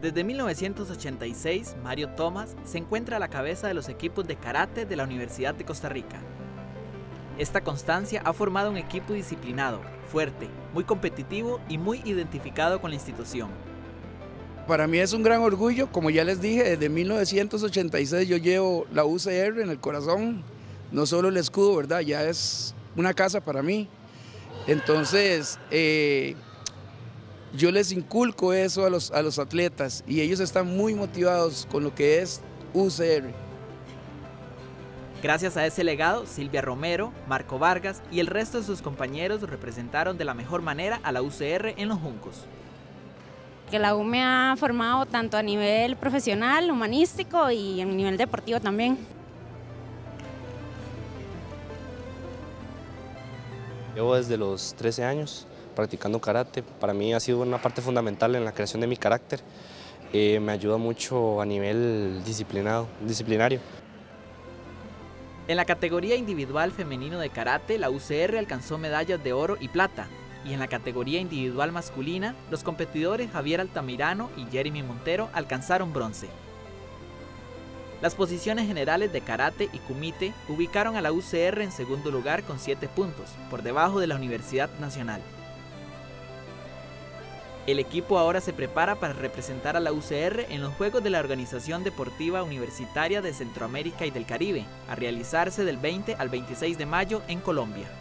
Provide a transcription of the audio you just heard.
Desde 1986, Mario Thomas se encuentra a la cabeza de los equipos de karate de la Universidad de Costa Rica. Esta constancia ha formado un equipo disciplinado, fuerte, muy competitivo y muy identificado con la institución. Para mí es un gran orgullo, como ya les dije, desde 1986 yo llevo la UCR en el corazón, no solo el escudo, ¿verdad? Ya es una casa para mí. Entonces, yo les inculco eso a los atletas y ellos están muy motivados con lo que es UCR. Gracias a ese legado, Silvia Romero, Marco Vargas y el resto de sus compañeros representaron de la mejor manera a la UCR en los Juncos. Que la U me ha formado tanto a nivel profesional, humanístico y a nivel deportivo también. Llevo desde los 13 años practicando karate. Para mí ha sido una parte fundamental en la creación de mi carácter. Me ayuda mucho a nivel disciplinario. En la categoría individual femenino de karate, la UCR alcanzó medallas de oro y plata. Y en la categoría individual masculina, los competidores Javier Altamirano y Jeremy Montero alcanzaron bronce. Las posiciones generales de karate y kumite ubicaron a la UCR en segundo lugar con 7 puntos, por debajo de la Universidad Nacional. El equipo ahora se prepara para representar a la UCR en los Juegos de la Organización Deportiva Universitaria de Centroamérica y del Caribe, a realizarse del 20 al 26 de mayo en Colombia.